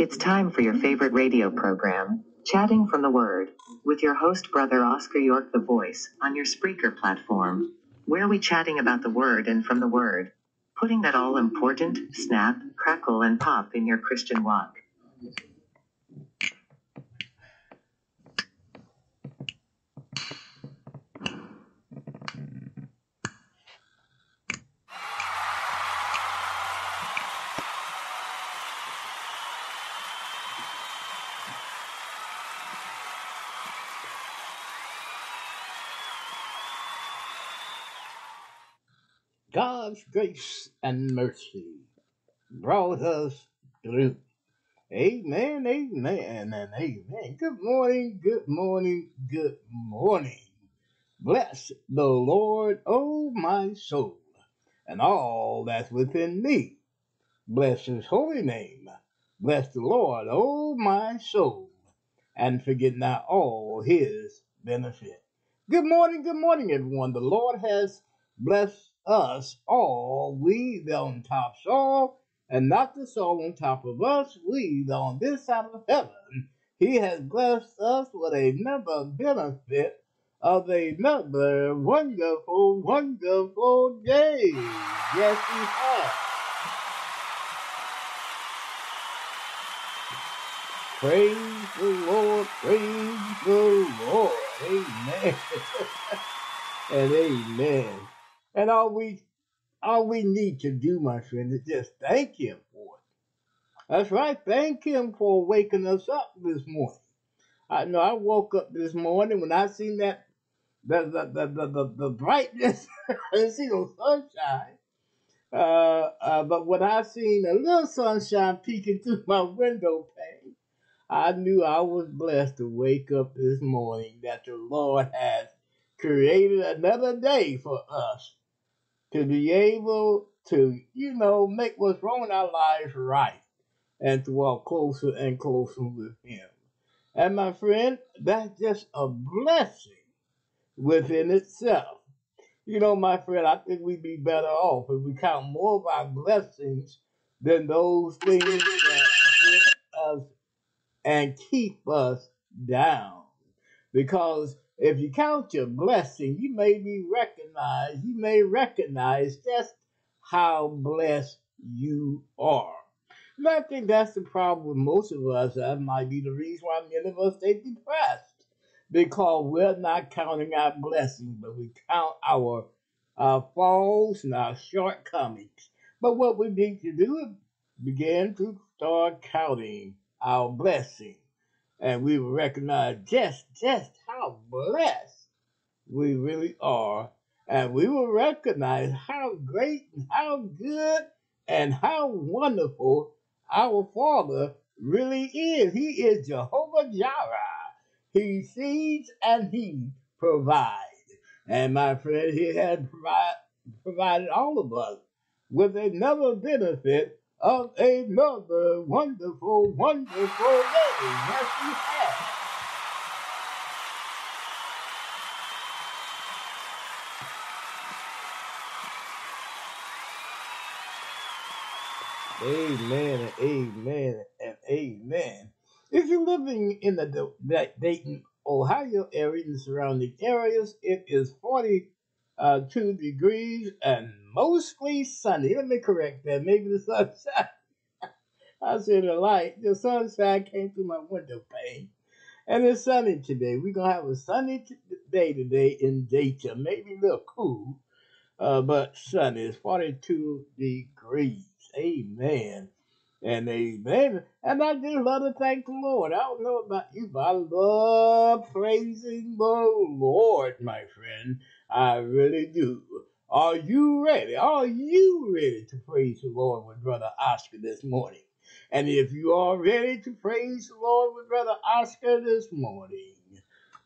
It's time for your favorite radio program, Chatting from the Word, with your host Brother Oscar York the Voice, on your Spreaker platform, where we chatting about the Word and from the Word, putting that all important snap, crackle and pop in your Christian walk. God's grace and mercy brought us through. Amen, amen, and amen. Good morning, good morning, good morning. Bless the Lord, O my soul, and all that's within me. Bless his holy name. Bless the Lord, O my soul, and forget not all his benefit. Good morning, everyone. The Lord has blessed us all, we the on top soil, and not the soil on top of us, we the on this side of heaven. He has blessed us with another benefit of another wonderful, wonderful day. Yes, he has. Praise the Lord, praise the Lord. Amen. And amen. And all we need to do, my friend, is just thank him for it. That's right. Thank him for waking us up this morning. I know I woke up this morning when I seen that the brightness, I seen no sunshine. But when I seen a little sunshine peeking through my window pane, I knew I was blessed to wake up this morning that the Lord has created another day for us. To be able to, make what's wrong in our lives right and to walk closer and closer with him. And my friend, that's just a blessing within itself. My friend, I think we'd be better off if we count more of our blessings than those things that get us and keep us down. Because if you count your blessing, you may recognize just how blessed you are. And I think that's the problem with most of us. That might be the reason why many of us stay depressed, because we're not counting our blessings, but we count our faults and our shortcomings. But what we need to do is begin to start counting our blessings. And we will recognize just how blessed we really are. And we will recognize how great and how good and how wonderful our Father really is. He is Jehovah Jireh. He sees and he provides. And my friend, he has provided all of us with another benefit of another wonderful, wonderful day. Yes, he has. Amen, amen, and amen. If you're living in the Dayton, Ohio area and surrounding areas, it is 42 degrees and mostly sunny. Let me correct that. Maybe the sunshine. I said the light. The sunshine came through my window pane. And it's sunny today. We're going to have a sunny day today in Dayton. Maybe a little cool, but sunny. It's 42 degrees. Amen. And amen. And I just love to thank the Lord. I don't know about you, but I love praising the Lord, my friend. I really do. Are you ready? Are you ready to praise the Lord with Brother Oscar this morning? And if you are ready to praise the Lord with Brother Oscar this morning,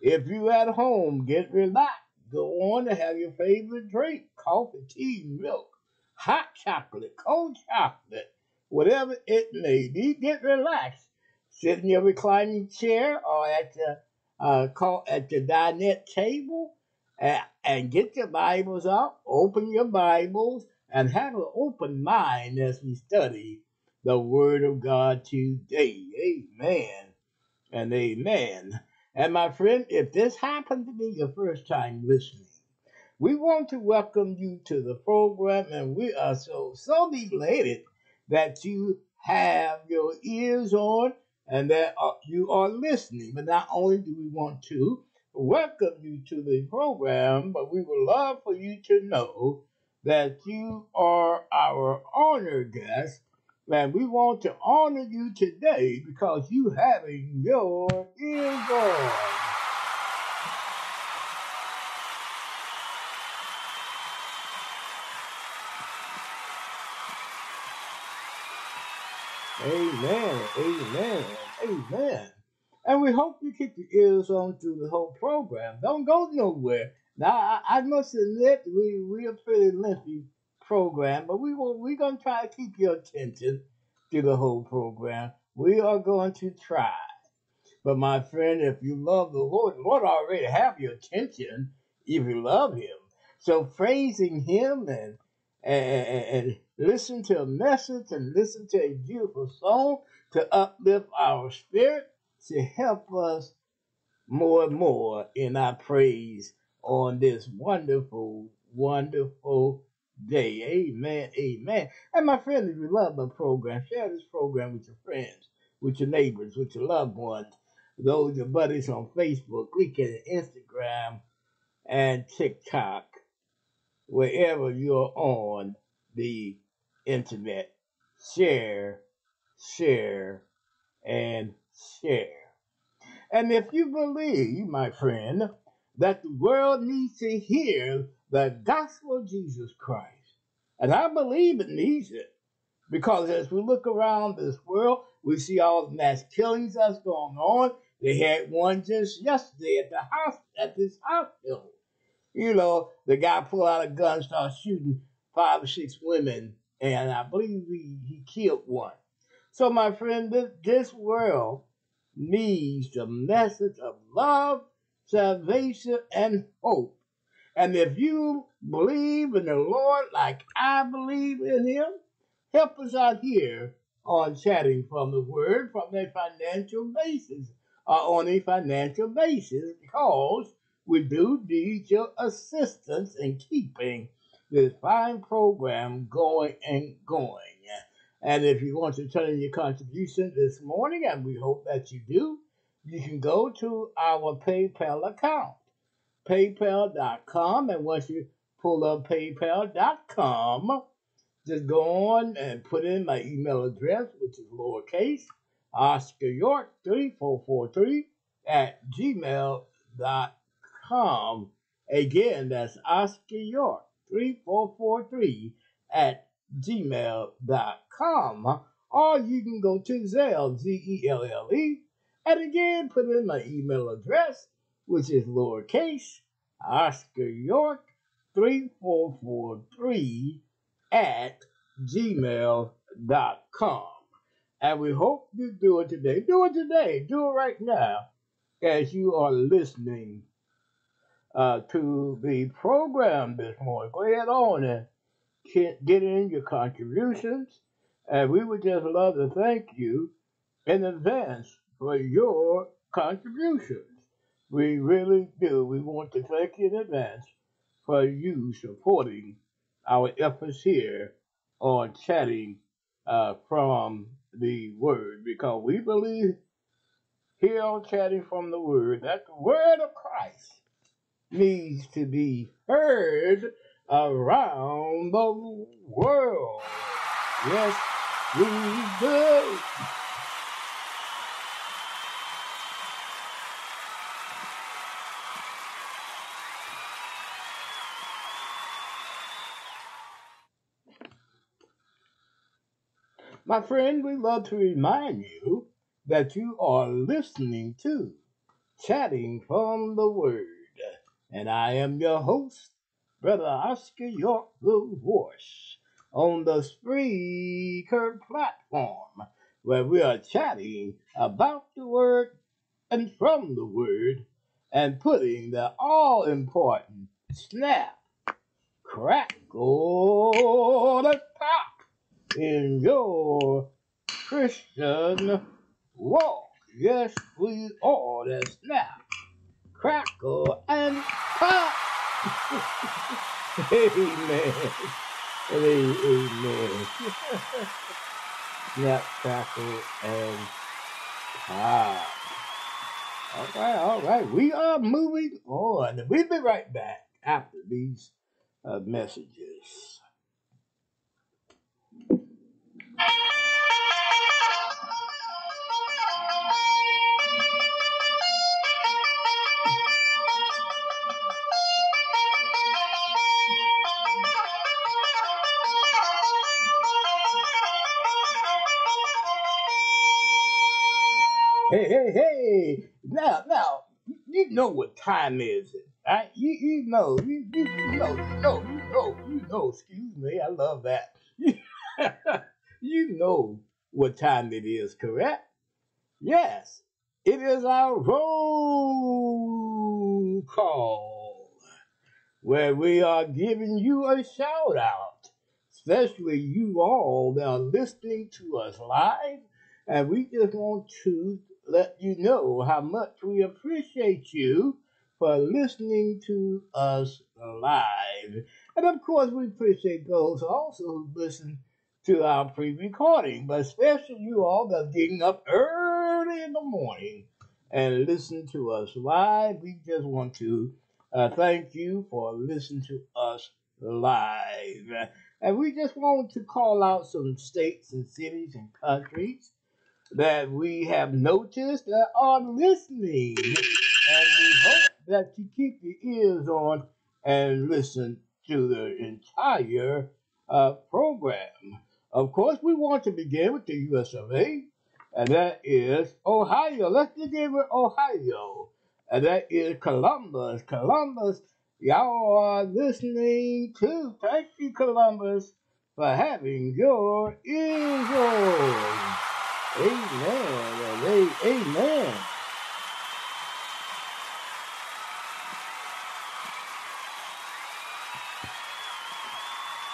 if you at home, get relaxed. Go on to have your favorite drink, coffee, tea, milk, hot chocolate, cold chocolate, whatever it may be. Get relaxed. Sit in your reclining chair or at the dinette table. And get your Bibles out, open your Bibles, and have an open mind as we study the Word of God today. Amen. and amen. And my friend, if this happened to be your first time listening, we want to welcome you to the program, and we are so delighted that you have your ears on and that you are listening. But not only do we want to welcome you to the program, but we would love for you to know that you are our honored guest, and we want to honor you today because you having your ears on. Amen, amen, amen. And we hope you keep your ears on through the whole program. Don't go nowhere. Now, I must admit, we're a pretty lengthy program, but we're going to try to keep your attention through the whole program. We are going to try. But my friend, if you love the Lord already have your attention if you love Him. So praising Him and listen to a message and listen to a beautiful song to uplift our spirit, to help us more and more in our praise on this wonderful, wonderful day. Amen, amen. And my friends, if you love my program, share this program with your friends, with your neighbors, with your loved ones, those your buddies on Facebook, LinkedIn, Instagram, and TikTok, wherever you're on the internet. Share, and share. And if you believe, my friend, that the world needs to hear the gospel of Jesus Christ, and I believe it needs it, because as we look around this world, we see all the mass killings that's going on. They had one just yesterday at this hospital. You know, the guy pulled out a gun, started shooting 5 or 6 women, and I believe he killed one. So, my friend, this world needs the message of love, salvation, and hope. And if you believe in the Lord like I believe in Him, help us out here on Chatting from the Word from a financial basis, or on a financial basis, because we do need your assistance in keeping this fine program going and going. And if you want to turn in your contribution this morning, and we hope that you do, you can go to our PayPal account, paypal.com. And once you pull up paypal.com, just go on and put in my email address, which is lowercase, oscaryork3443@gmail.com. Again, that's oscaryork3443@gmail.com, or you can go to Zelle, Zelle, and again put in my email address, which is lowercase oscaryork3443@gmail.com. And we hope you do it today. Do it today. Do it right now as you are listening to the program this morning. Go ahead on and get in your contributions, and we would just love to thank you in advance for your contributions. We really do. We want to thank you in advance for you supporting our efforts here on Chatting from the Word, because we believe here on Chatting from the Word that the Word of Christ needs to be heard around the world. Yes, we do. My friend, we love to remind you that you are listening to Chatting from the Word, and I am your host, Brother Oscar York, the voice, on the Spreaker platform, where we are chatting about the Word and from the Word, and putting the all-important snap, crackle, and pop in your Christian walk. Yes, we are the snap, crackle, and pop. Amen. Amen. Snap, crackle, and pop. All right. We are moving on. We'll be right back after these messages. Hey. Now, you know what time is it, right? You know, excuse me, I love that. You know what time it is, correct? Yes, it is our roll call, where we are giving you a shout out, especially you all that are listening to us live, and we just want to let you know how much we appreciate you for listening to us live. And of course, we appreciate those also who listen to our pre-recording, but especially you all that are getting up early in the morning and listen to us live. We just want to thank you for listening to us live. And we just want to call out some states and cities and countries that we have noticed that are listening, and we hope that you keep your ears on and listen to the entire program. Of course, we want to begin with the U.S. of A., and that is Ohio. Let's begin with Ohio, and that is Columbus. Columbus, y'all are listening too. Thank you, Columbus, for having your ears on. Amen. Amen.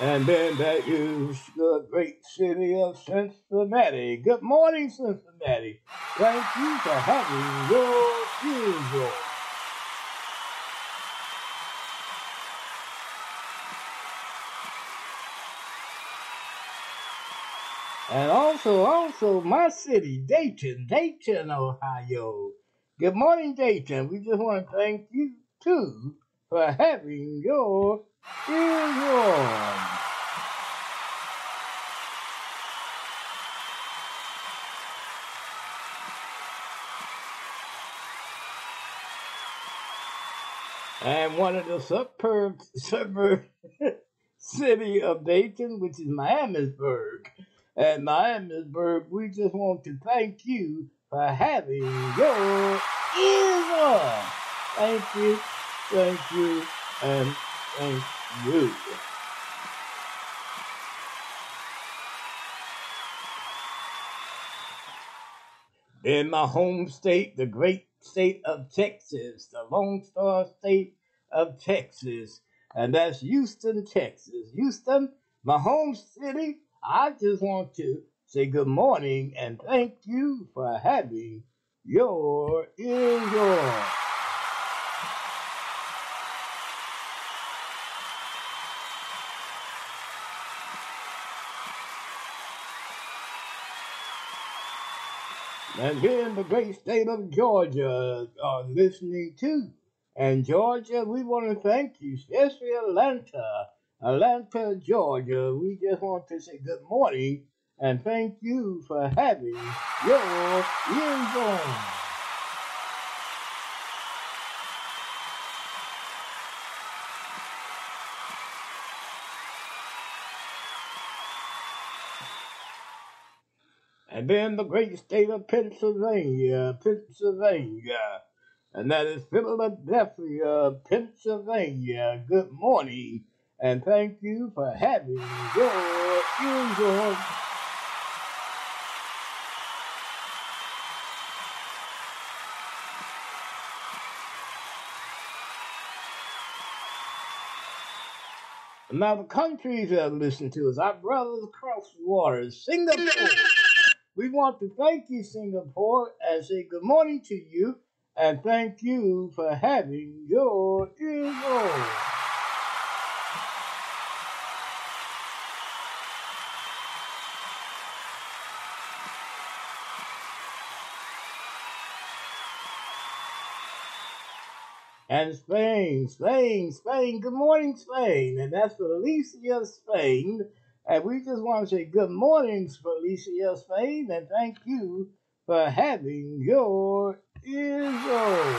And then that is the great city of Cincinnati. Good morning, Cincinnati. Thank you for having your ears on. And also my city, Dayton, Ohio. Good morning, Dayton. We just want to thank you, too, for having your ears on. And one of the suburb city of Dayton, which is Miamisburg. At Miamisburg, we just want to thank you for having your ears on. Thank you, and thank you. In my home state, the great state of Texas, the Lone Star State of Texas, and that's Houston, Texas. Houston, my home city, I just want to say good morning and thank you for having your ears on. And then the great state of Georgia are listening too. And Georgia, we want to thank you, especially Atlanta, Georgia. We just want to say good morning and thank you for having your ears on. And then the great state of Pennsylvania, and that is Philadelphia, Pennsylvania. Good morning. And thank you for having your ears on. Now the countries that listen to us, our brothers across the water, Singapore. We want to thank you, Singapore, and say good morning to you, and thank you for having your ears on. And Spain, good morning, Spain. And that's Felicia Spain. And we just want to say good morning, Felicia Spain, and thank you for having your ears on.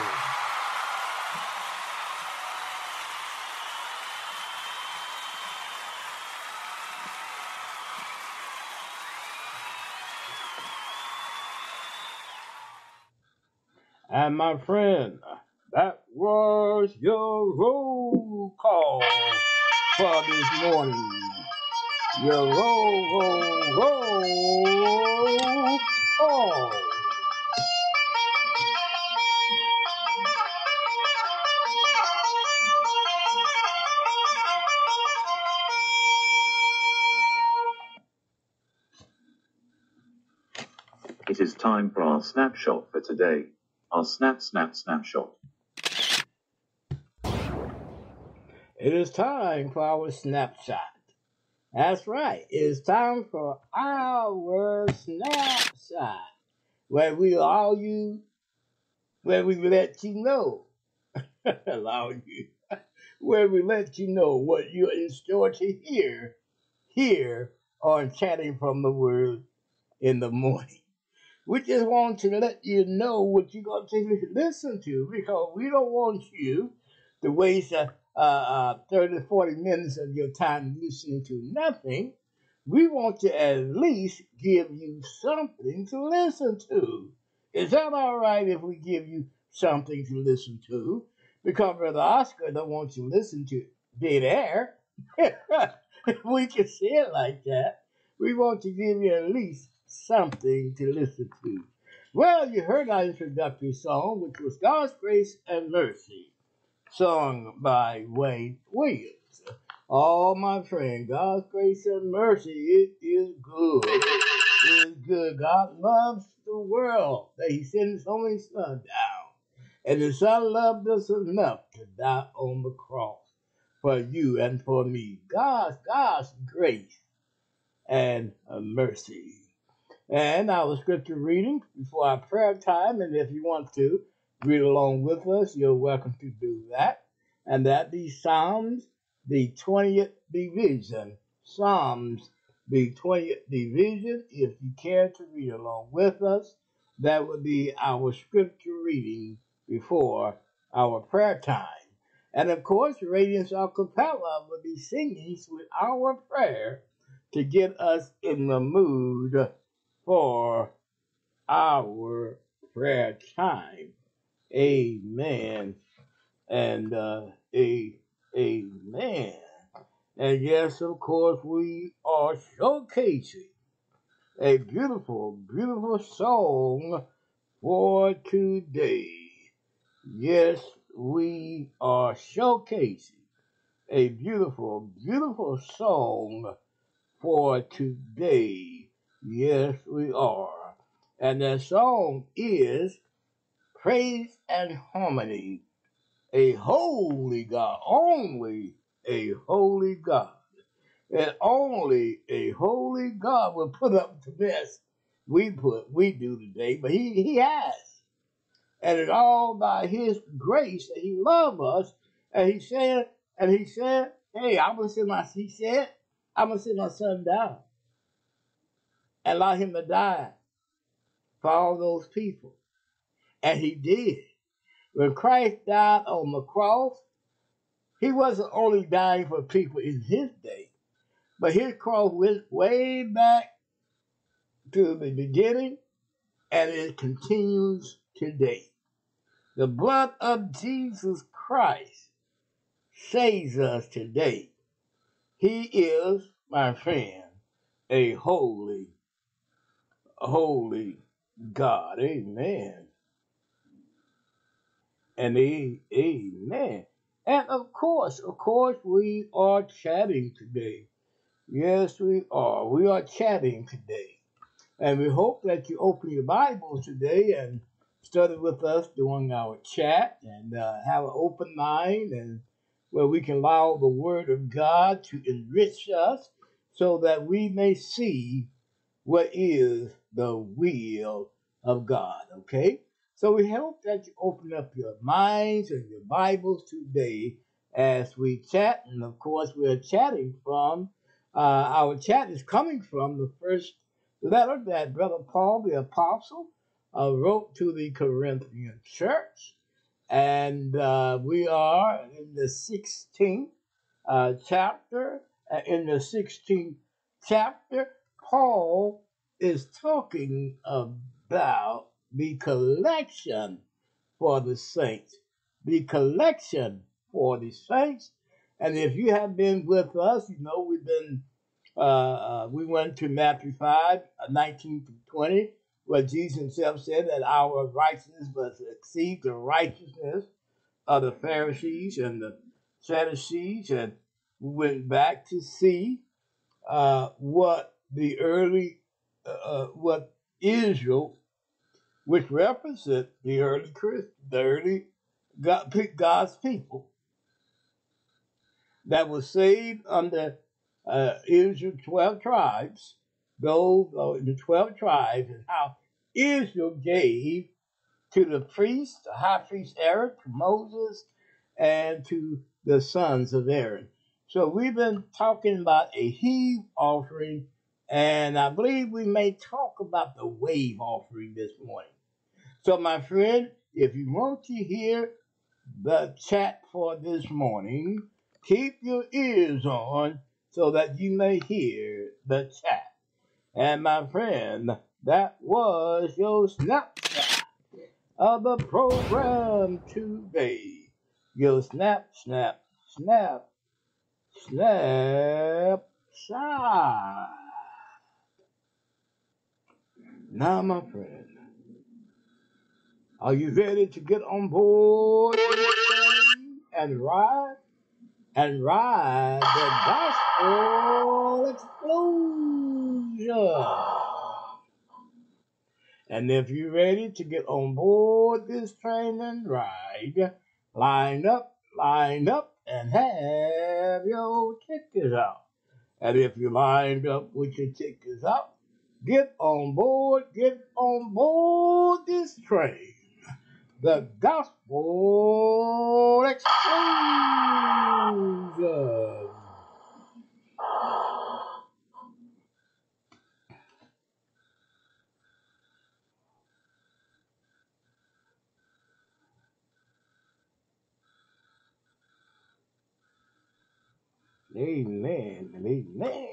And my friend, that was your roll call for this morning. Your roll call. It is time for our snapshot for today. Our snapshot. It is time for our snapshot. That's right. It is time for our snapshot, where we let you know what you're in store to hear here on Chatting from the Word in the morning. We just want to let you know what you're going to listen to, because we don't want you to waste 30-40 minutes of your time listening to nothing. We want to at least give you something to listen to. Is that all right if we give you something to listen to? Because Brother Oscar don't want you to listen to dead air. We can say it like that. We want to give you at least something to listen to. Well, you heard our introductory song, which was God's Grace and Mercy, sung by Wayne Williams. Oh, my friend, God's grace and mercy, it is good. It is good. God loves the world that he sent his only son down. And his son loved us enough to die on the cross for you and for me. God's grace and mercy. And our scripture reading before our prayer time, and if you want to read along with us, you're welcome to do that. And that be Psalms, the 20th division. Psalms, the 20th division. If you care to read along with us, that would be our scripture reading before our prayer time. And of course, Radiance Acapella will be singing with our prayer to get us in the mood for our prayer time. Amen and amen. And yes, of course, we are showcasing a beautiful song for today. Yes, we are showcasing a beautiful song for today. Yes, we are. And that song is Praise and Harmony, a holy God, only a holy God. And only a holy God will put up the best we do today, but he has. And it's all by his grace that he loved us. And he said, hey, I'm gonna send my son down and allow him to die for all those people. And he did. When Christ died on the cross, he wasn't only dying for people in his day, but his cross went way back to the beginning, and it continues today. The blood of Jesus Christ saves us today. He is, my friend, a holy God. Amen. And amen. And of course, we are chatting today. Yes, we are. We are chatting today. And we hope that you open your Bibles today and study with us during our chat, and have an open mind, and where we can allow the Word of God to enrich us so that we may see what is the will of God, okay? So we hope that you open up your minds and your Bibles today as we chat. And, of course, we're chatting from, our chat is coming from the first letter that Brother Paul the Apostle wrote to the Corinthian church. And we are in the 16th chapter. In the 16th chapter, Paul is talking about the collection for the saints. The collection for the saints. And if you have been with us, you know we've been, we went to Matthew 5, 19 to 20. Where Jesus himself said that our righteousness must exceed the righteousness of the Pharisees and the Sadducees. And we went back to see what the early, what Israel, which represented the early Christians, the early God's people that was saved under Israel's 12 tribes, those in the 12 tribes, and how Israel gave to the priest, the high priest Aaron, to Moses, and to the sons of Aaron. So we've been talking about a heave offering, and I believe we may talk about the wave offering this morning. So my friend, if you want to hear the chat for this morning, keep your ears on so that you may hear the chat. And my friend, that was your snapshot of the program today. Your snapshot. Now, my friend, are you ready to get on board and ride the gospel explosion? And if you're ready to get on board this train and ride, line up, and have your tickets out. And if you lined up with your tickets out, get on board this train. The gospel explosion. Amen and amen.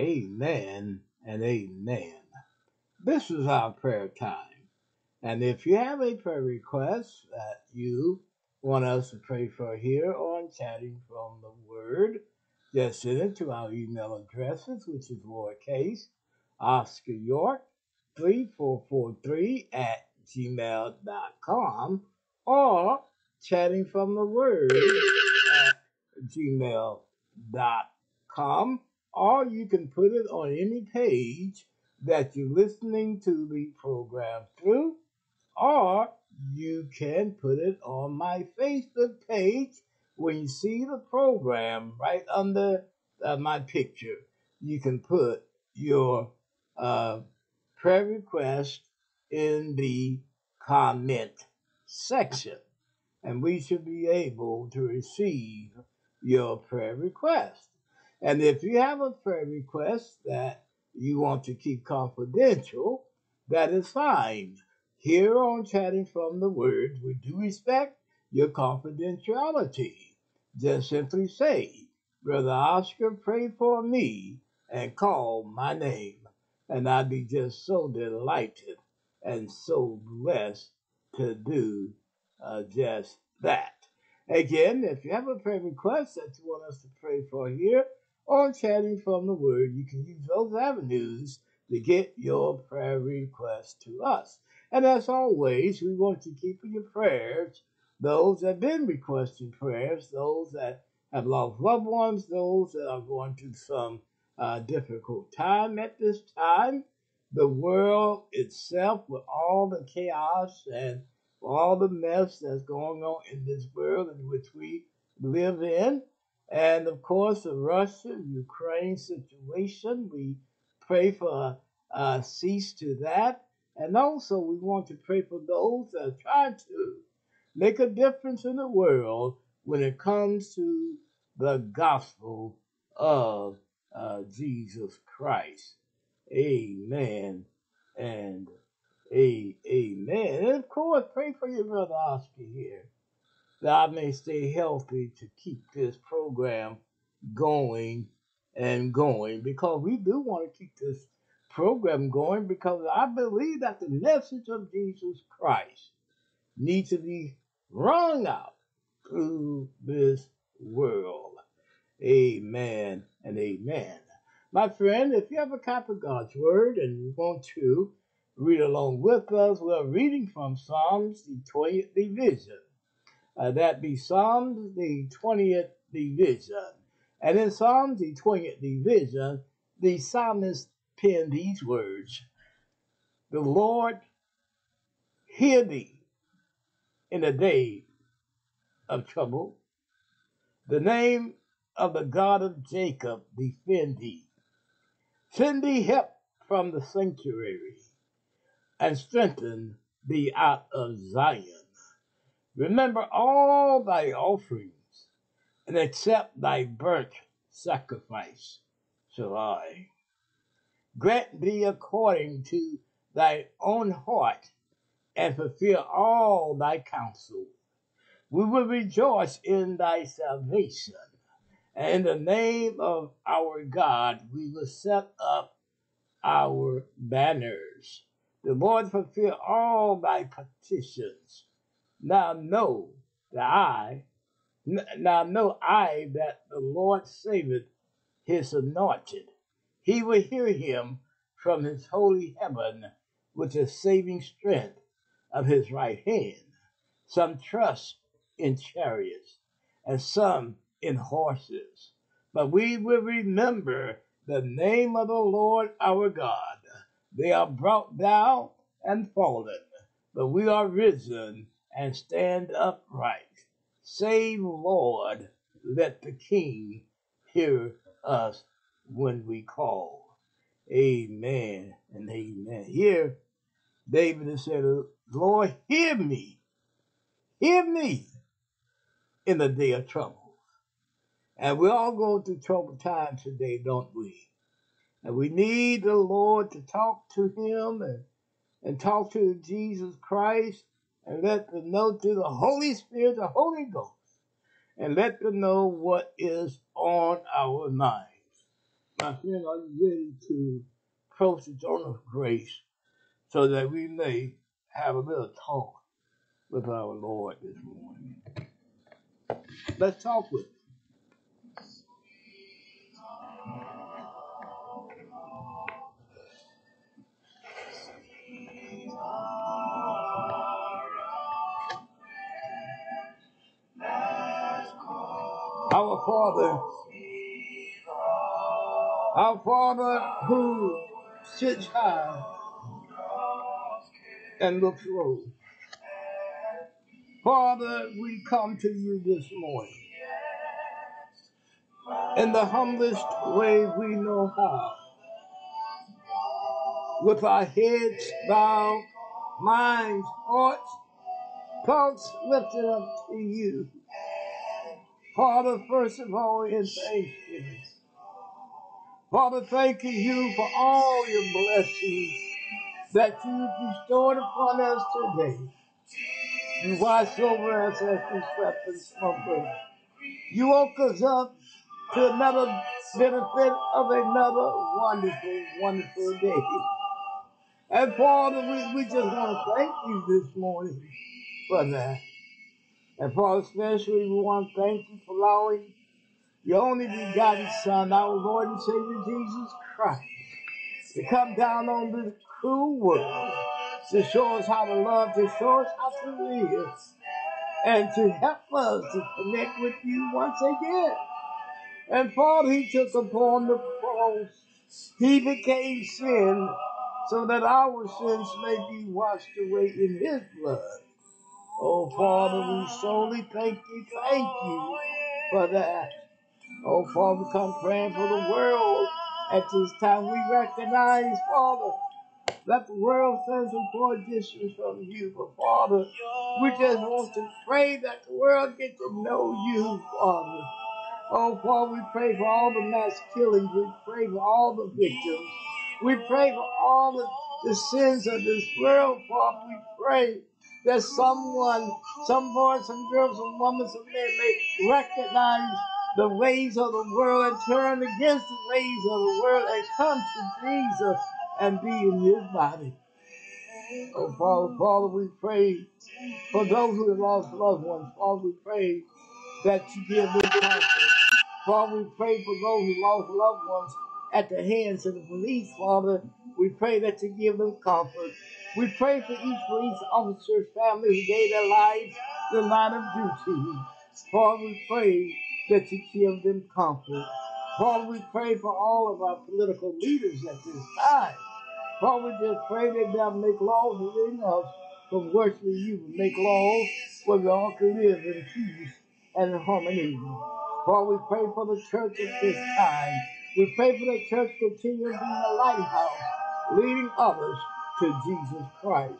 Amen and amen. This is our prayer time. And if you have a prayer request that you want us to pray for here on Chatting from the Word, just send it to our email addresses, which is lowercase oscaryork3443@gmail.com or chattingfromtheword@gmail.com. Or you can put it on any page that you're listening to the program through, or you can put it on my Facebook page. When you see the program right under my picture, you can put your prayer request in the comment section, and we should be able to receive your prayer request. And if you have a prayer request that you want to keep confidential, that is fine. Here on Chatting from the Word, we do respect your confidentiality. Just simply say, Brother Oscar, pray for me, and call my name. And I'd be just so delighted and so blessed to do just that. Again, if you have a prayer request that you want us to pray for here, on Chatting from the Word, you can use those avenues to get your prayer request to us. And as always, we want you to keep in your prayers those that have been requesting prayers, those that have lost loved ones, those that are going through some difficult time at this time. The world itself, with all the chaos and all the mess that's going on in this world in which we live in, and, of course, the Russia-Ukraine situation. We pray for a cease to that. And also we want to pray for those that are trying to make a difference in the world when it comes to the gospel of Jesus Christ. Amen and amen. And, of course, pray for your brother Oscar here, that I may stay healthy to keep this program going, because we do want to keep this program going, because I believe that the message of Jesus Christ need to be wrung out through this world. Amen and amen. My friend, if you have a copy of God's Word and you want to read along with us, we're reading from Psalms, the 20th division. That be Psalms, the 20th division. And in Psalms, the 20th division, the psalmist penned these words: "The Lord hear thee in the day of trouble. The name of the God of Jacob defend thee. Send thee help from the sanctuary, and strengthen thee out of Zion. Remember all thy offerings, and accept thy burnt sacrifice, Sarai. Grant thee according to thy own heart, and fulfill all thy counsel. We will rejoice in thy salvation, and in the name of our God we will set up our banners. The Lord fulfill all thy petitions. Now know I that the Lord saveth his anointed. He will hear him from his holy heaven with the saving strength of his right hand. Some trust in chariots, and some in horses. But we will remember the name of the Lord our God. They are brought down and fallen, but we are risen and stand upright. Save, Lord, let the King hear us when we call." Amen and amen. Here, David has said, "Lord, hear me in the day of trouble." And we all go through troubled times today, don't we? And we need the Lord to talk to him and talk to Jesus Christ, and let them know through the Holy Spirit, the Holy Ghost, and let them know what is on our minds. My friend, are you ready to approach the throne of grace so that we may have a little talk with our Lord this morning? Let's talk with him. Our Father who sits high and looks low, Father, we come to you this morning in the humblest way we know how, with our heads bowed, minds, hearts, thoughts lifted up to you. Father, first of all, in thanksgiving. Father, thanking you for all your blessings that you bestowed upon us today. You watched over us as we slept and slumbered. You woke us up to another benefit of another wonderful, wonderful day. And Father, we just want to thank you this morning for that. And Father, especially, we want to thank you for allowing your only begotten Son, our Lord and Savior Jesus Christ, to come down on this cruel world to show us how to love, to show us how to live, and to help us to connect with you once again. And Father, he took upon the cross, he became sin so that our sins may be washed away in his blood. Oh, Father, we solely thank you for that. Oh, Father, come praying for the world at this time. We recognize, Father, that the world stands in poor distance from you. But, Father, we just want to pray that the world get to know you, Father. Oh, Father, we pray for all the mass killings. We pray for all the victims. We pray for all the sins of this world, Father. We pray that someone, some boys, some girls, some women, some men may recognize the ways of the world and turn against the ways of the world and come to Jesus and be in his body. Oh, Father, we pray for those who have lost loved ones. Father, we pray that you give them comfort. Father, we pray for those who lost loved ones at the hands of the police, Father. We pray that you give them comfort. We pray for each police officer's family who gave their lives the line of duty. Father, we pray that you give them comfort. Father, we pray for all of our political leaders at this time. Father, we just pray that they'll make laws within us from worshiping you, make laws where we all can live in peace and harmony. Father, we pray for the church at this time. We pray for the church to continue being a lighthouse, leading others to Jesus Christ.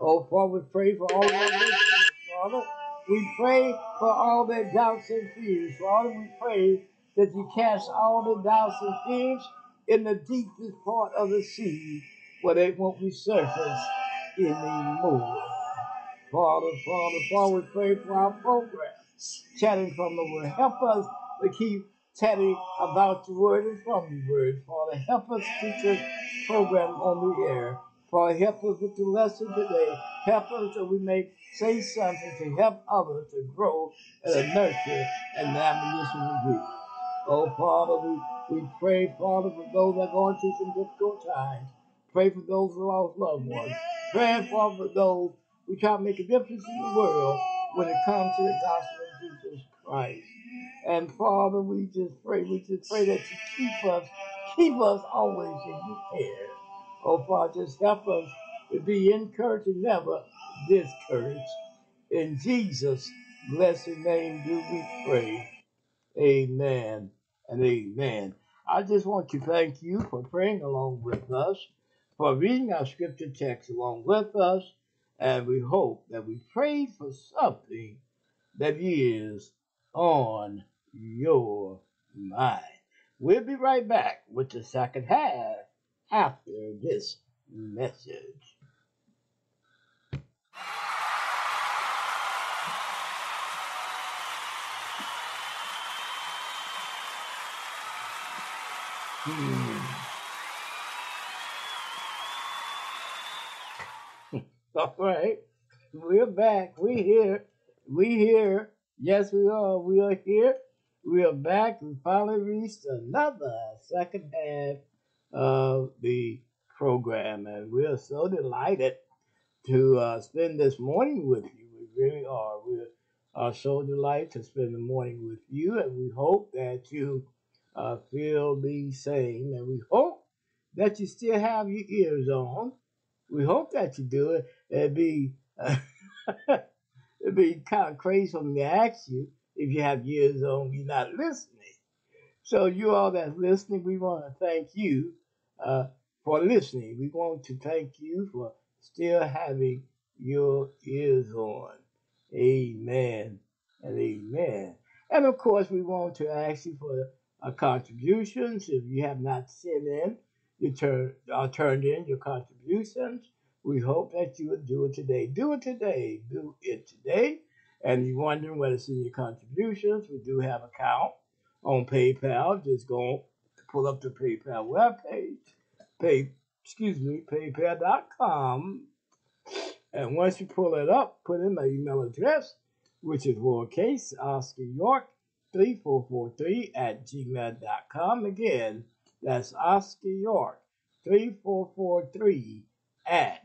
Oh, Father, we pray for all of our listeners, Father. We pray for all their doubts and fears, Father. We pray that you cast all the doubts and fears in the deepest part of the sea where they won't resurface anymore. Father, we pray for our program, Chatting from the Word. Help us to keep chatting about the Word and from the Word. Father, help us keep this program on the air. Father, help us with the lesson today. Help us that we may say something to help others to grow and to nurture and admonition of weak. Oh, Father, we pray, Father, for those that are going through some difficult times. Pray for those who lost loved ones. Pray, Father, for those who try to make a difference in the world when it comes to the gospel of Jesus Christ. And, Father, we just pray that you keep us always in your care. Oh, Father, just help us to be encouraged and never discouraged. In Jesus' blessed name do we pray. Amen and amen. I just want to thank you for praying along with us, for reading our scripture text along with us, and we hope that we prayed for something that is on your mind. We'll be right back with the second half after this message. All right, we're back. We're here. Yes, we are. We are here. We are back. We finally reached another second half of the program, and we are so delighted to spend this morning with you. We really are. We are so delighted to spend the morning with you, and we hope that you feel the same, and we hope that you still have your ears on. We hope that you do it. It'd be kind of crazy for me to ask you if you have ears on, you're not listening. So you all that's listening, we want to thank you for listening. We want to thank you for still having your ears on. Amen and amen. And of course, we want to ask you for contributions. If you have not sent in, turned in your contributions, we hope that you would do it today. And you're wondering where to send your contributions, we do have an account on PayPal. Just go pull up the PayPal webpage, paypal.com, and once you pull it up, put in my email address, which is lowercase Oscar York 3443 at gmail.com. Again, that's Oscar York 3443 at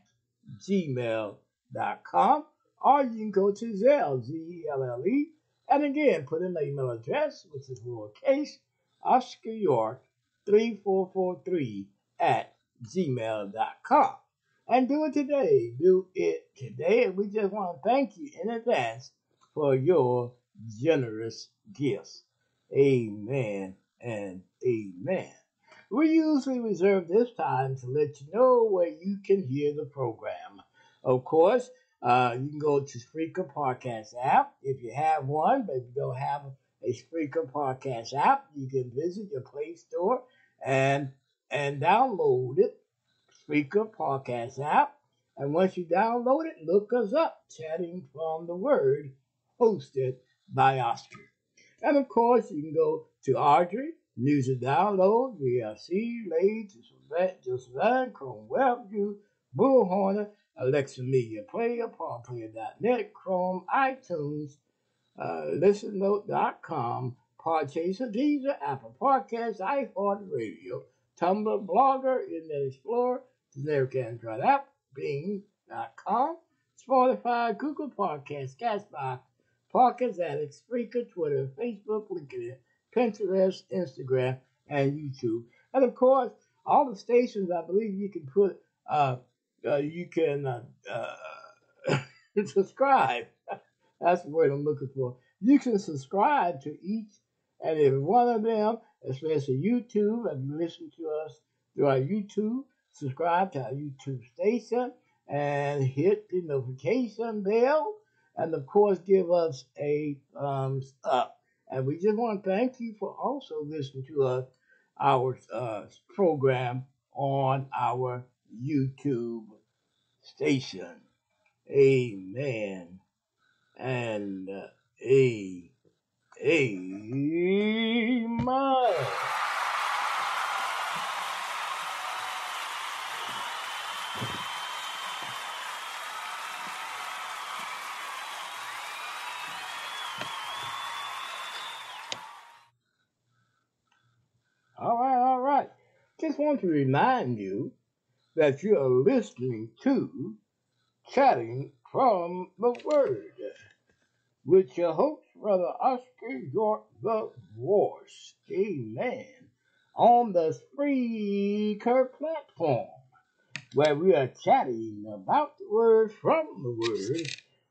gmail.com. Or you can go to Zelle, Zelle, and again, put in the email address, which is lowercase Oscar York 3443 at gmail.com. And do it today. And we just want to thank you in advance for your generous gifts. Amen and amen. We usually reserve this time to let you know where you can hear the program. Of course, you can go to Spreaker Podcast app if you have one, but if you don't have a Spreaker Podcast app, you can visit your Play Store and download it, Spreaker Podcast app. And once you download it, look us up, Chatting from the Word, hosted by Oscar. And of course, you can go to Audrey, Music Download, VLC, Lade, Josephine, Cromwell, Bullhorner, Alexa Media Player, PaulPlayer.net, Chrome, iTunes, ListenNote.com, Podchaser, Deezer, Apple Podcasts, iHeartRadio, Tumblr, Blogger, Internet Explorer, Generic Android App, Bing.com, Spotify, Google Podcasts, Castbox, Pocket Addict, Spreaker, Twitter, Facebook, LinkedIn, Pinterest, Instagram, and YouTube. And of course, all the stations, I believe you can put, subscribe. That's the word I'm looking for. You can subscribe to each and every one of them, especially YouTube, and listen to us through our YouTube. Subscribe to our YouTube station and hit the notification bell. And of course, give us a thumbs up. And we just want to thank you for also listening to our program on our YouTube station. Amen. And amen. All right. Just want to remind you that you are listening to Chatting from the Word with your host, Brother Oscar York, the voice. Amen. On the Spreaker platform, where we are chatting about the Word, from the Word,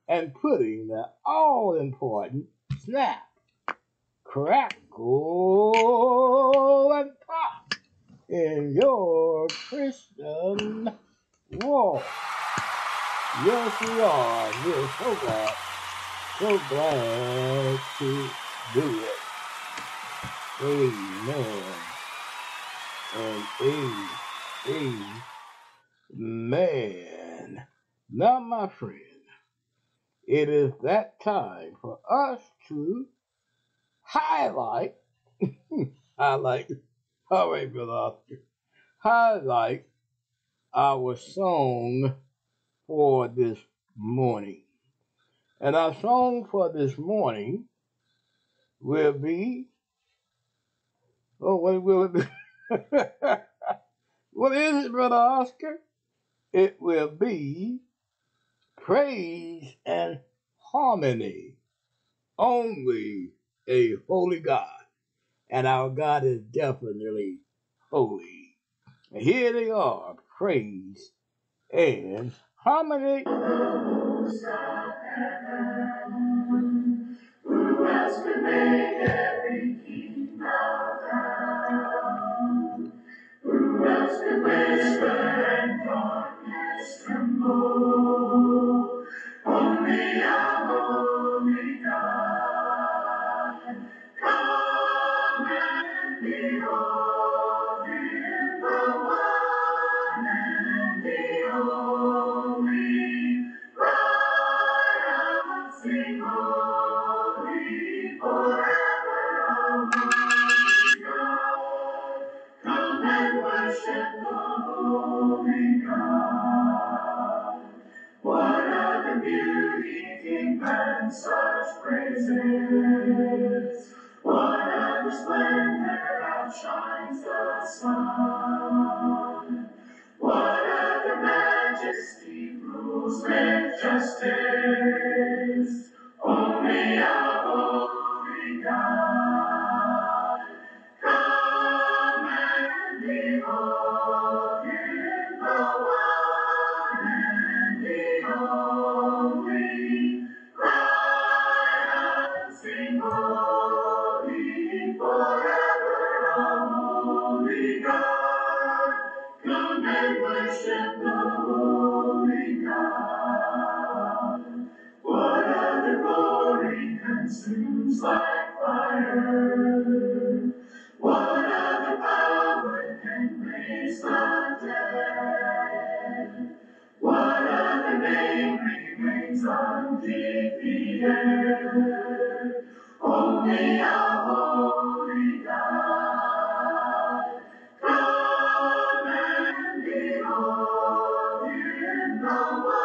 and putting the all-important snap, crackle, and pop in your Christian walk. Yes, we are. We're so glad to do it. Amen. And amen. Now, my friend, it is that time for us to highlight our song for this morning. And our song for this morning will be, what is it, Brother Oscar? It will be Praise and Harmony, Only a Holy God. And our God is definitely holy. And here they are, Praise and Harmony. Hosts of heaven, who else could make every king bow down? Who else could whisper and darkness tremble? Only our holy God. Such praises, what a splendor outshines the sun, what a majesty rules with justice, only our holy God. Come and behold Him, the one and the only. Holy, forever, holy God, come and worship the holy God. What other glory consumes like fire? What other power can raise the dead? What other name remains undefeated? Only our holy God. Come and behold Him, the one.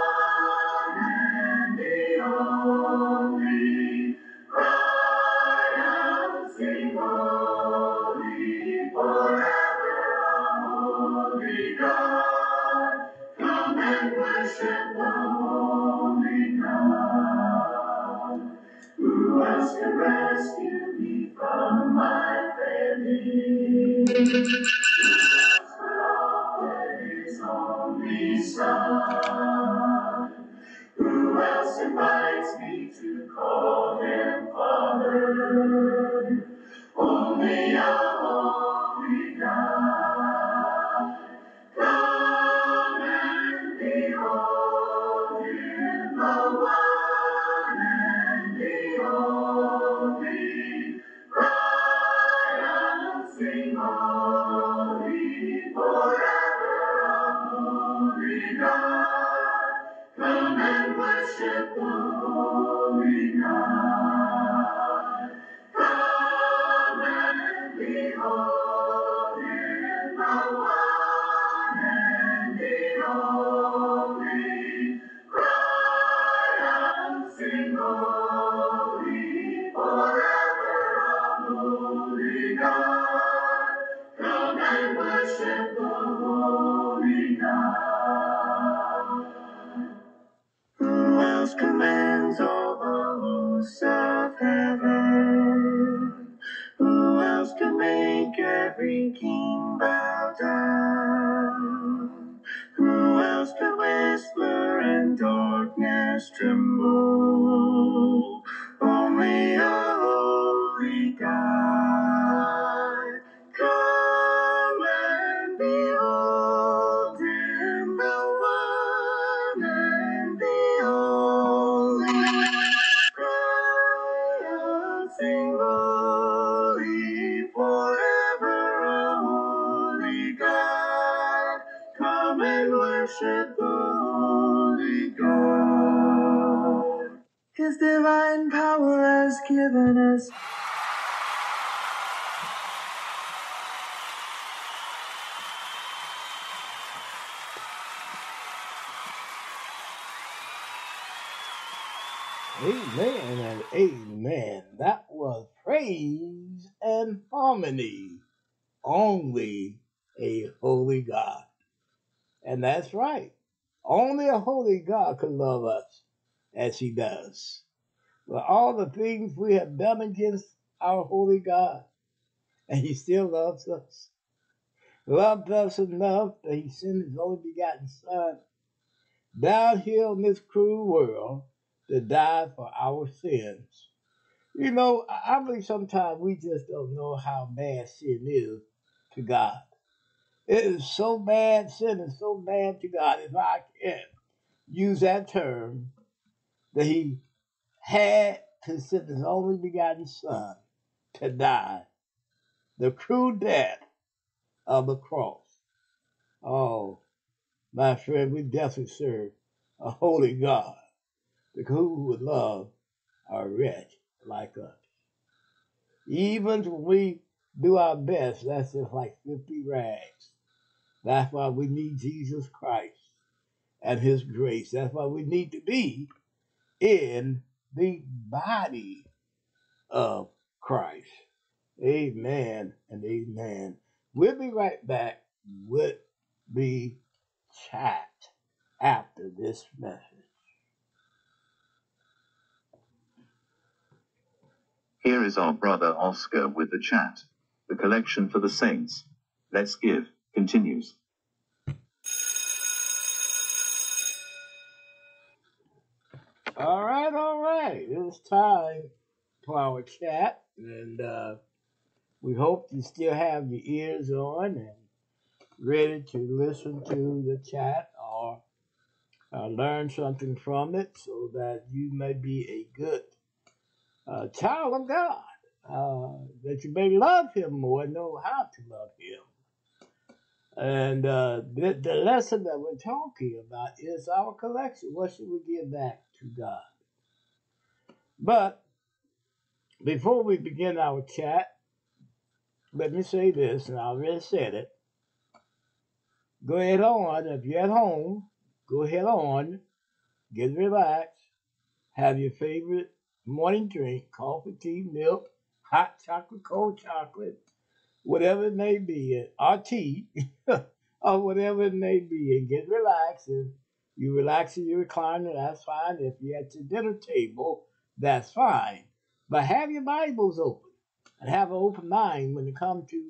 Amen and amen. That was Praise and Harmony. Only a holy God. And that's right. Only a holy God can love us as he does. For all the things we have done against our holy God, and he still loves us. Loved us enough that he sent his only begotten Son down here in this cruel world to die for our sins. You know, I believe sometimes we just don't know how bad sin is to God. It is so bad, sin is so bad to God, if I can use that term, that he had to send his only begotten Son to die the cruel death of the cross. Oh, my friend, we definitely serve a holy God, who would love a wretch like us. Even when we do our best, that's just like 50 rags. That's why we need Jesus Christ and his grace. That's why we need to be in the body of Christ. Amen and amen. We'll be right back with the chat after this message. Here is our brother Oscar with the chat. The collection for the saints, Let's Give, continues. All right. It's time for our chat. And we hope you still have your ears on and ready to listen to the chat or learn something from it so that you may be a good child of God, that you may love him more and know how to love him. And the lesson that we're talking about is our collection. What should we give back to God? But before we begin our chat, let me say this, and I already said it. Go ahead on. If you're at home, go ahead on. Get relaxed. Have your favorite morning drink, coffee, tea, milk, hot chocolate, cold chocolate, whatever it may be, or tea, or whatever it may be, and get relaxed. If you relax in your recliner, that's fine. If you're at your dinner table, that's fine. But have your Bibles open and have an open mind when it comes to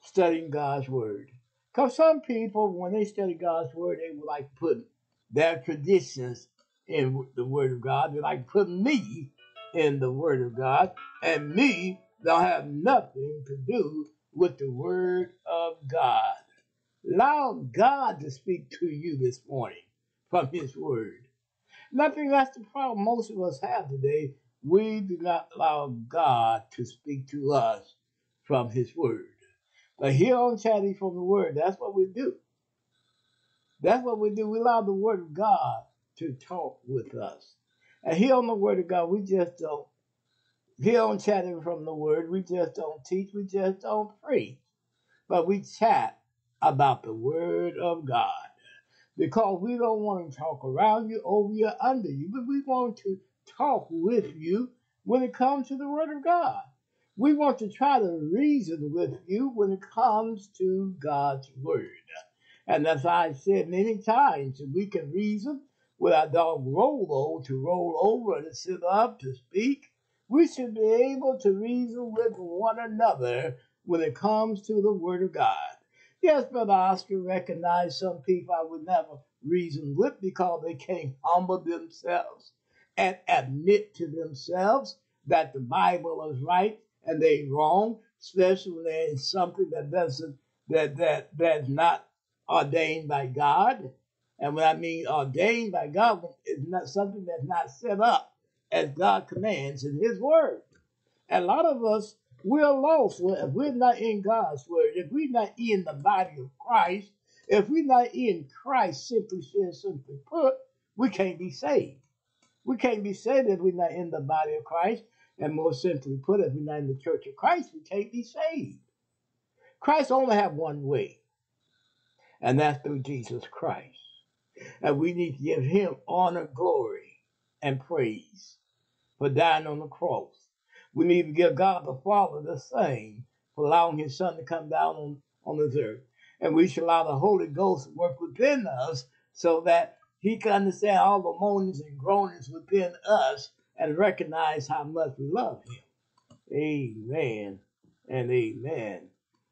studying God's Word. Because some people, when they study God's Word, they would like to put their traditions in the Word of God. They like to put me in the Word of God, and me don't have nothing to do with the Word of God. Allow God to speak to you this morning from his Word. And I think that's the problem most of us have today. We do not allow God to speak to us from his Word. But here on Chatting from the Word, that's what we do. That's what we do. We allow the Word of God to talk with us. And here on the Word of God, we just don't, here on Chatting from the Word, we just don't teach, we just don't preach. But we chat about the Word of God. Because we don't want to talk around you, over you, under you, but we want to talk with you when it comes to the Word of God. We want to try to reason with you when it comes to God's Word. And as I've said many times, we can reason with our dog Rolo to roll over, to sit up, to speak. We should be able to reason with one another when it comes to the Word of God. Yes, Brother Oscar recognized some people I would never reason with because they can't humble themselves and admit to themselves that the Bible is right and they wrong, especially when there is something that's not ordained by God. And when I mean ordained by God, it's not something that's not set up as God commands in His Word. And a lot of us, we're lost if we're not in God's Word, if we're not in the body of Christ, if we're not in Christ, simply put, we can't be saved. We can't be saved if we're not in the body of Christ. And more simply put, if we're not in the church of Christ, we can't be saved. Christ only have one way, and that's through Jesus Christ. And we need to give Him honor, glory, and praise for dying on the cross. We need to give God the Father the same for allowing His Son to come down on this earth. And we should allow the Holy Ghost to work within us so that He can understand all the moanings and groanings within us and recognize how much we love Him. Amen and amen.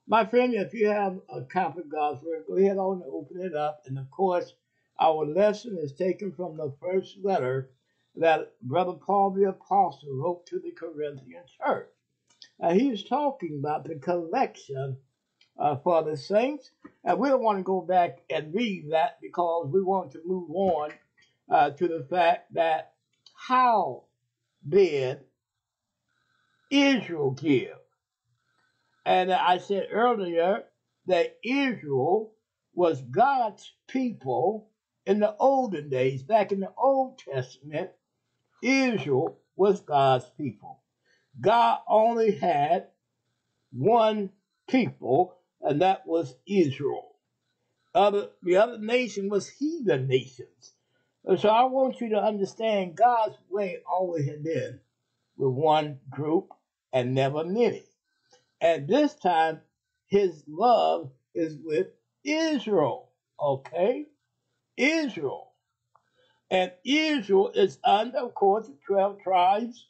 My friend, if you have a copy of God's Word, go ahead on and open it up. And of course, our lesson is taken from the first letter that Brother Paul the Apostle wrote to the Corinthian church. And he's talking about the collection for the saints. And we don't want to go back and read that because we want to move on to the fact that how did Israel give? And I said earlier that Israel was God's people in the olden days, back in the Old Testament. Israel was God's people. God only had one people, and that was Israel. The other nation was heathen nations. And so I want you to understand God's way always had been with one group and never many. And this time, His love is with Israel, okay? Israel. And Israel is under, of course, the 12 tribes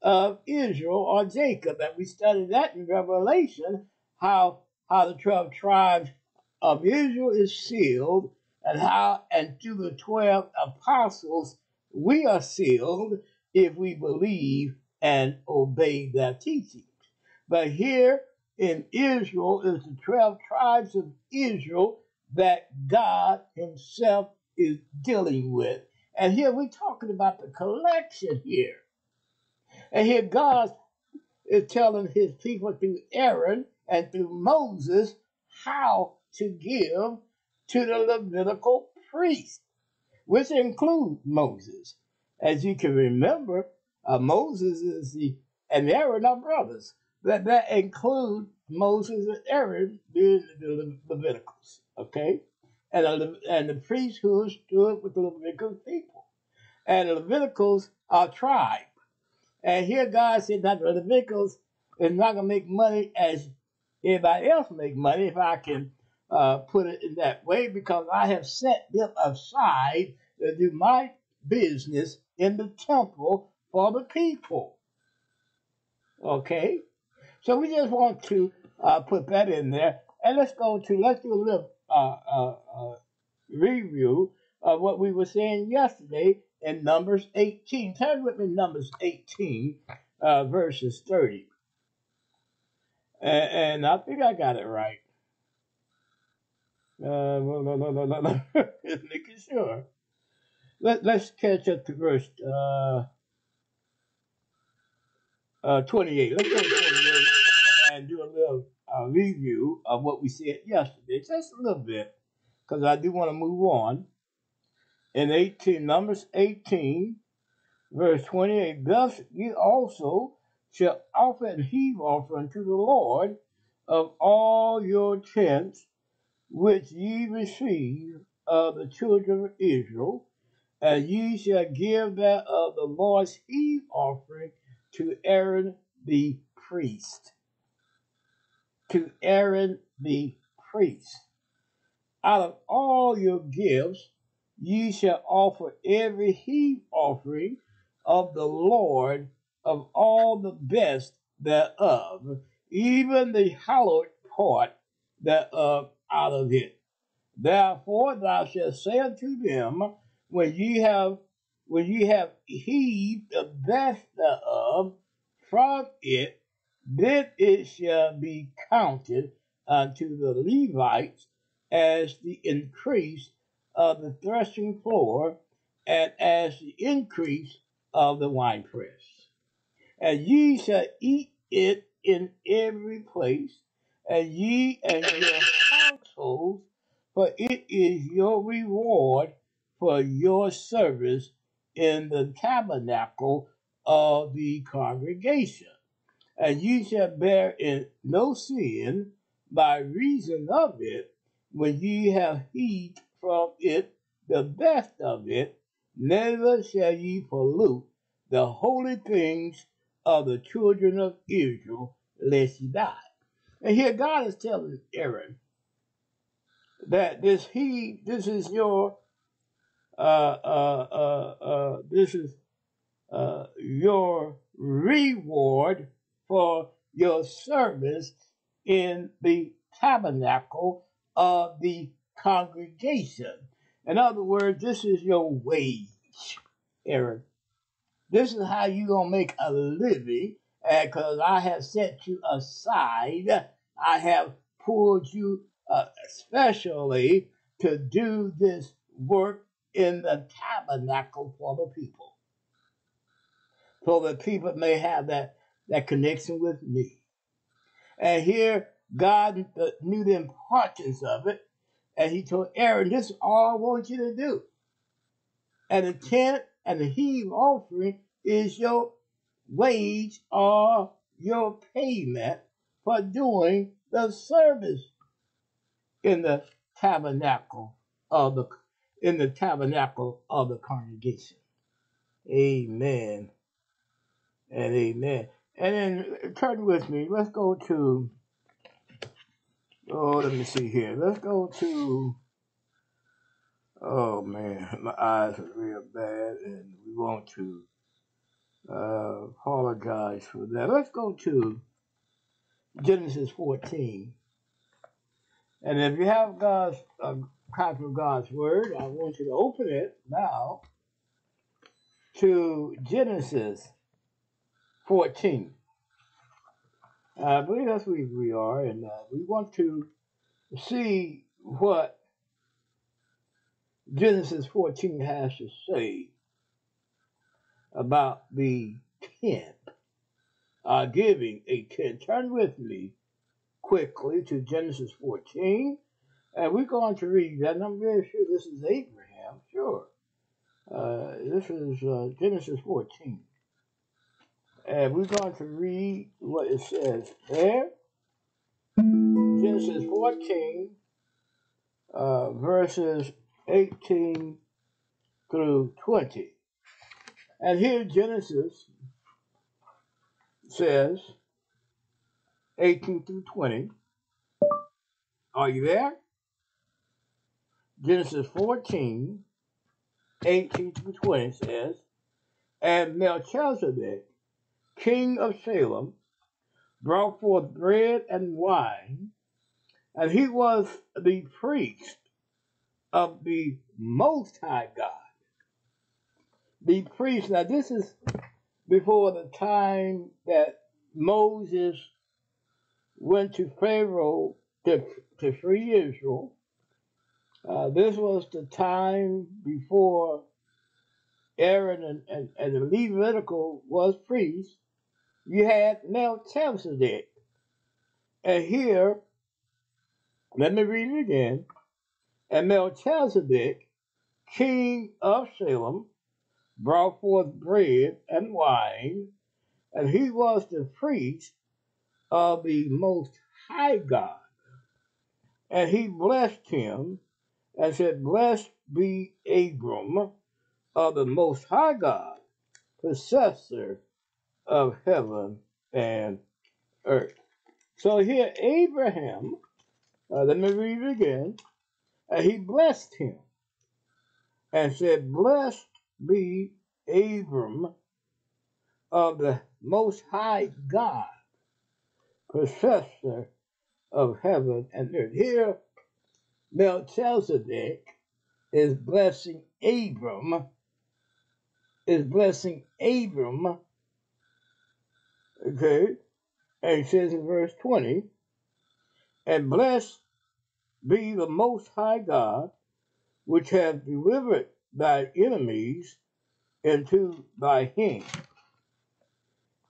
of Israel or Jacob. And we studied that in Revelation, how the 12 tribes of Israel is sealed and how, and through the 12 apostles, we are sealed if we believe and obey their teachings. But here in Israel is the 12 tribes of Israel that God Himself is dealing with. And here we're talking about the collection here. And here God is telling His people through Aaron and through Moses how to give to the Levitical priest, which includes Moses. As you can remember, Moses is and Aaron are brothers. That includes Moses and Aaron being the Leviticals, okay? And the priesthood stood with the Levitical people. And the Leviticals are tribe. And here God said that the Leviticals is not going to make money as anybody else make money, if I can put it in that way, because I have set them aside to do my business in the temple for the people, okay? So we just want to put that in there. And let's do a little review of what we were saying yesterday in Numbers 18. Turn with me Numbers 18, verses 30. And I think I got it right. Making sure. Let's catch up to verse 28. Let's go to 28 and do a little review of what we said yesterday, just a little bit, because I do want to move on. In Numbers 18, verse 28, thus ye also shall offer an heave offering to the Lord of all your tents, which ye receive of the children of Israel, And you shall give that of the Lord's heave offering to Aaron the priest. To Aaron the priest. Out of all your gifts, you shall offer every heave offering of the Lord of all the best thereof, even the hallowed part thereof out of it. Therefore thou shalt say unto them, when ye have heaved the best thereof from it, then it shall be counted unto the Levites as the increase of the threshing floor and as the increase of the winepress. And ye shall eat it in every place, and ye and your households, for it is your reward for your service in the tabernacle of the congregation. And ye shall bear in no sin by reason of it, when ye have heaped from it the best of it, neither shall ye pollute the holy things of the children of Israel, lest ye die. And here God is telling Aaron that this is your reward for your service in the tabernacle of the congregation. In other words, this is your wage, Aaron. This is how you're going to make a living, because I have set you aside. I have pulled you especially to do this work in the tabernacle for the people, so that people may have that connection with me. And here, God knew the importance of it, and he told Aaron, this is all I want you to do. And the tenth and the heave offering is your wage or your payment for doing the service in the tabernacle of the congregation. Amen. And amen. And then turn with me. Let's go to Let's go to, oh man, my eyes are real bad, and we want to apologize for that. Let's go to Genesis 14. And if you have God's copy of God's Word, I want you to open it now to Genesis 14. I believe that's where we are, and we want to see what Genesis 14 has to say about the tenth, giving a tenth. Turn with me quickly to Genesis 14, and we're going to read that, and I'm very sure this is Abraham, sure. This is Genesis 14. And we're going to read what it says there. Genesis 14, verses 18 through 20. And here Genesis says, 18 through 20. Are you there? Genesis 14, 18 through 20 says, and Melchizedek, king of Salem, brought forth bread and wine, and he was the priest of the Most High God. The priest, now this is before the time that Moses went to Pharaoh to free Israel. This was the time before Aaron and the Levitical was priests. You had Melchizedek. And here, let me read it again. And Melchizedek, king of Salem, brought forth bread and wine, and he was the priest of the Most High God. And he blessed him and said, blessed be Abram of the Most High God, possessor of heaven and earth. So here Abraham, let me read it again. He blessed him and said, "Blessed be Abram of the Most High God, possessor of heaven and earth." Here Melchizedek is blessing Abram, okay, and it says in verse 20, "And blessed be the Most High God, which hath delivered thy enemies into thy hand,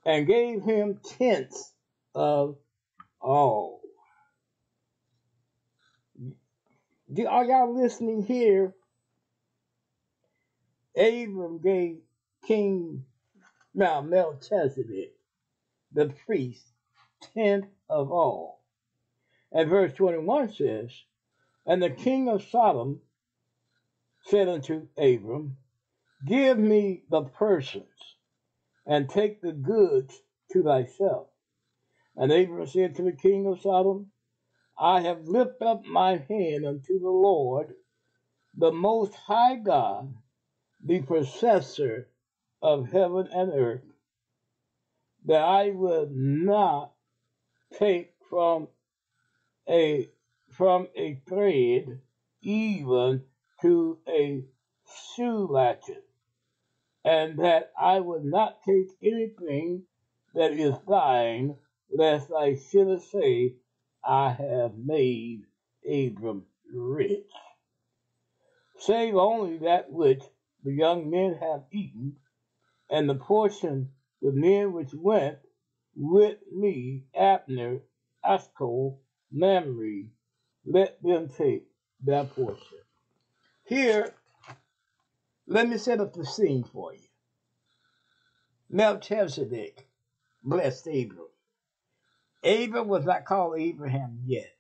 and gave him tenths of all." Are y'all listening here? Abram gave Melchizedek, the priest, tenth of all. And verse 21 says, "And the king of Sodom said unto Abram, Give me the persons, and take the goods to thyself. And Abram said to the king of Sodom, I have lifted up my hand unto the Lord, the Most High God, the possessor of heaven and earth, that I will not take from a thread, even to a shoe latchet, and that I would not take anything that is thine, lest I should say, I have made Abram rich. Save only that which the young men have eaten, and the portion the men which went with me, Abner, Ashcol, Mamre, let them take their portion." Here, let me set up the scene for you. Melchizedek blessed Abram. Abram was not called Abraham yet.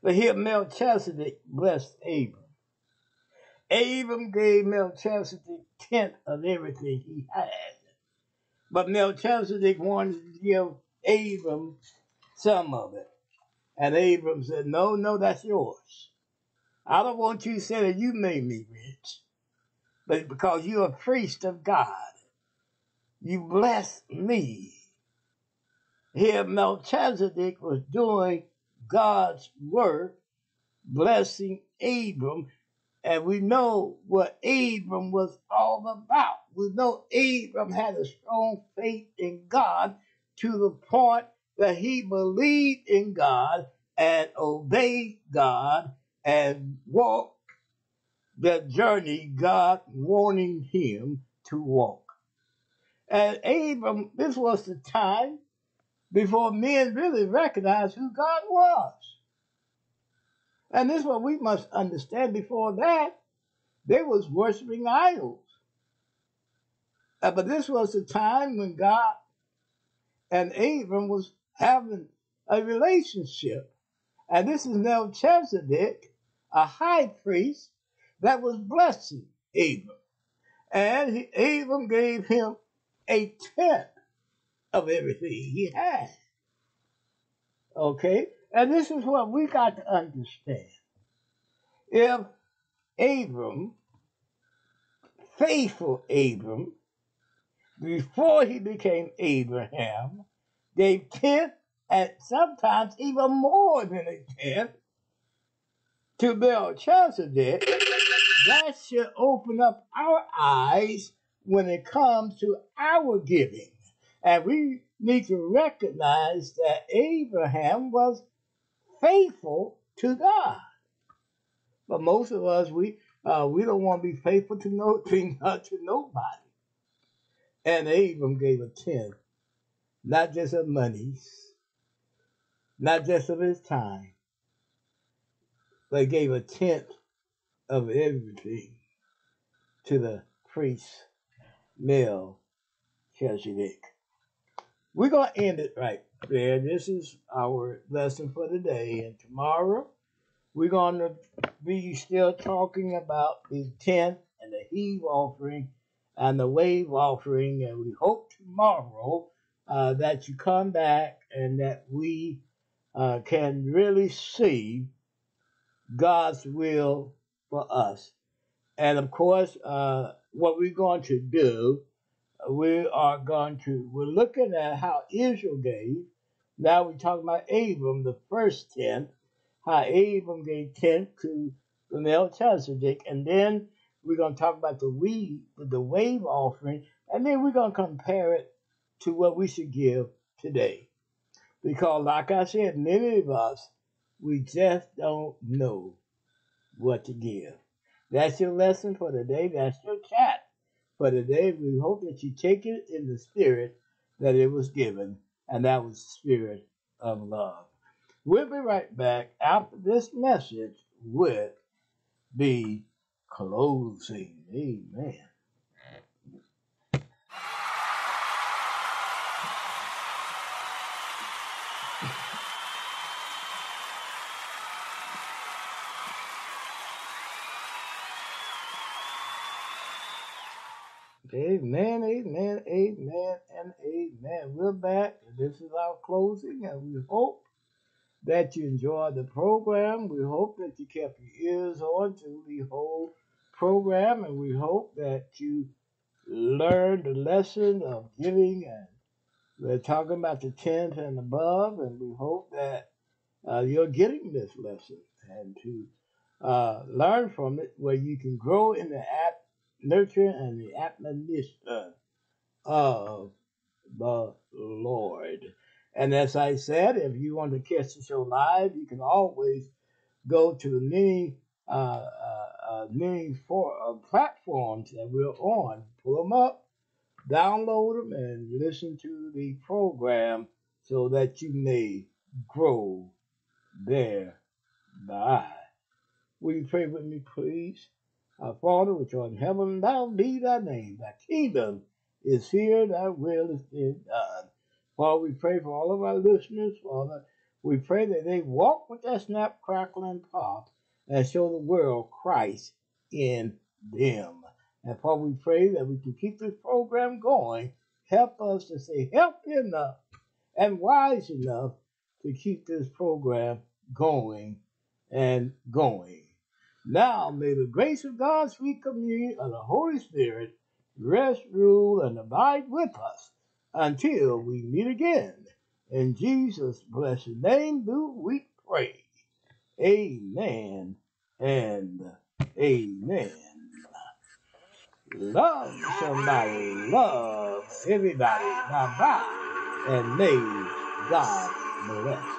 But here Melchizedek blessed Abram. Abram gave Melchizedek tenth of everything he had. But Melchizedek wanted to give Abram some of it. And Abram said, no, that's yours. I don't want you to say that you made me rich, but because you're a priest of God, you bless me. Here Melchizedek was doing God's work, blessing Abram, and we know what Abram was all about. We know Abram had a strong faith in God to the point that he believed in God and obeyed God and walked the journey God wanted him to walk. And Abram, this was the time before men really recognized who God was. And this is what we must understand. Before that, they was worshiping idols. But this was the time when God and Abram was having a relationship. And this is Melchizedek, a high priest, that was blessing Abram. And Abram gave him a tenth of everything he had. Okay? And this is what we got to understand. If Abram, faithful Abram, before he became Abraham, gave tenth and sometimes even more than a tenth to Melchizedek, that should open up our eyes when it comes to our giving. And we need to recognize that Abraham was faithful to God. But most of us, we don't want to be faithful to nothing, to nobody. And Abram gave a tenth, not just of monies, not just of his time, but gave a tenth of everything to the priest Melchizedek. We're going to end it right there. This is our lesson for today. And tomorrow, we're going to be still talking about the tenth and the heave offering and the wave offering. And we hope tomorrow that you come back and that we can really see God's will for us. And of course, what we're going to do, we're looking at how Israel gave. Now we're talking about Abram, the first tenth, how Abram gave tenth to the Melchizedek. And then we're going to talk about the wave offering. And then we're going to compare it to what we should give today. Because like I said, many of us, we just don't know what to give. That's your lesson for today. That's your chat for today. We hope that you take it in the spirit that it was given, and that was the spirit of love. We'll be right back after this message with the closing. Amen. Amen, amen, amen, and amen. We're back. This is our closing, and we hope that you enjoyed the program. We hope that you kept your ears on to the whole program, and we hope that you learned the lesson of giving. And we're talking about the tenth and above, and we hope that you're getting this lesson and to learn from it where you can grow in the app. Nurture and the admonition of the Lord. And as I said, if you want to catch the show live, you can always go to the many platforms that we're on. Pull them up, download them, and listen to the program so that you may grow thereby. Will you pray with me, please? Our Father, which art in heaven, thou be thy name. Thy kingdom is here, thy will is been done. Father, we pray for all of our listeners, Father. We pray that they walk with that snap, crackle, and pop, and show the world Christ in them. And Father, we pray that we can keep this program going. Help us to stay healthy enough and wise enough to keep this program going and going. Now may the grace of God's sweet communion of the Holy Spirit rest, rule, and abide with us until we meet again. In Jesus' blessed name do we pray. Amen and amen. Love somebody, love everybody. Bye-bye, and may God bless.